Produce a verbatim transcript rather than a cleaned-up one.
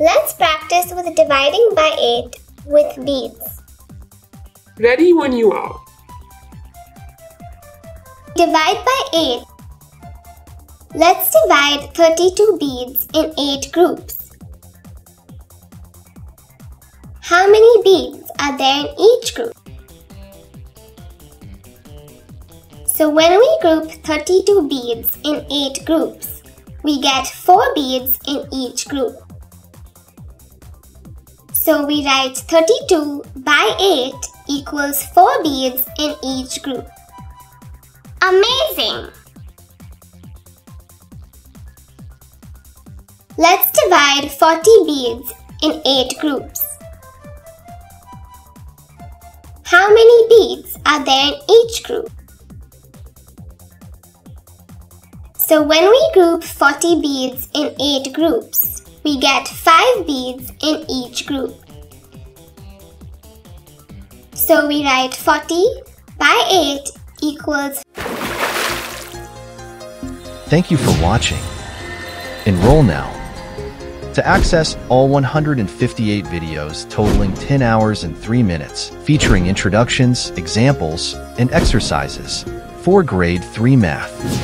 Let's practice with dividing by eight with beads. Ready when you are. Divide by eight. Let's divide thirty-two beads in eight groups. How many beads are there in each group? So when we group thirty-two beads in eight groups, we get four beads in each group. So we write thirty-two by eight equals four beads in each group. Amazing! Let's divide forty beads in eight groups. How many beads are there in each group? So when we group forty beads in eight groups, we get five beads in each group. So we write forty by eight equals. Thank you for watching. Enroll now. To access all one hundred fifty-eight videos totaling ten hours and three minutes, featuring introductions, examples, and exercises for grade three math.